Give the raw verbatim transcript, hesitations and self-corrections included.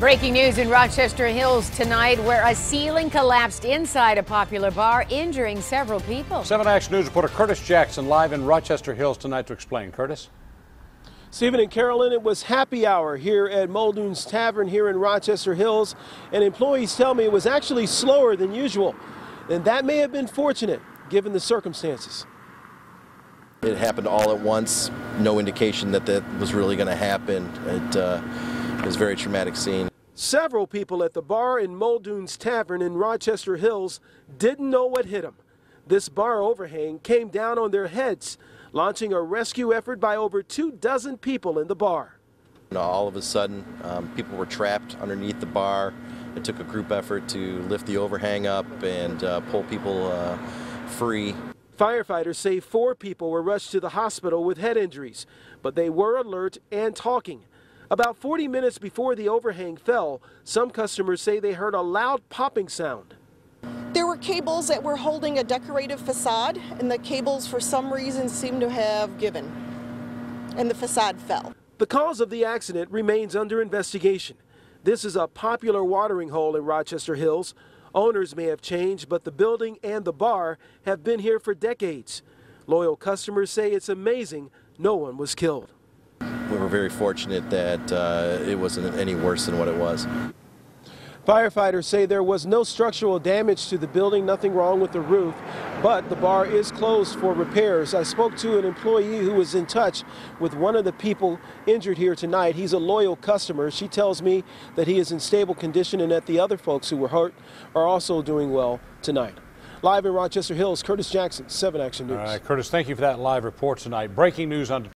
Breaking news in Rochester Hills tonight, where a ceiling collapsed inside a popular bar, injuring several people. seven Action News reporter Curtis Jackson live in Rochester Hills tonight to explain. Curtis? Stephen and Carolyn, it was happy hour here at Muldoon's Tavern here in Rochester Hills, and employees tell me it was actually slower than usual. And that may have been fortunate, given the circumstances. It happened all at once. No indication that that was really going to happen. It, uh, it was a very traumatic scene. Several people at the bar in Muldoon's Tavern in Rochester Hills didn't know what hit them. This bar overhang came down on their heads, launching a rescue effort by over two dozen people in the bar. You know, all of a sudden, um, people were trapped underneath the bar. It took a group effort to lift the overhang up and uh, pull people uh, free. Firefighters say four people were rushed to the hospital with head injuries, but they were alert and talking. About forty minutes before the overhang fell, some customers say they heard a loud popping sound. There were cables that were holding a decorative facade, and the cables for some reason seemed to have given, and the facade fell. The cause of the accident remains under investigation. This is a popular watering hole in Rochester Hills. Owners may have changed, but the building and the bar have been here for decades. Loyal customers say it's amazing no one was killed. We were very fortunate that uh, it wasn't any worse than what it was. Firefighters say there was no structural damage to the building, nothing wrong with the roof, but the bar is closed for repairs. I spoke to an employee who was in touch with one of the people injured here tonight. He's a loyal customer. She tells me that he is in stable condition and that the other folks who were hurt are also doing well tonight. Live in Rochester Hills, Curtis Jackson, seven Action News. All right, Curtis, thank you for that live report tonight. Breaking news on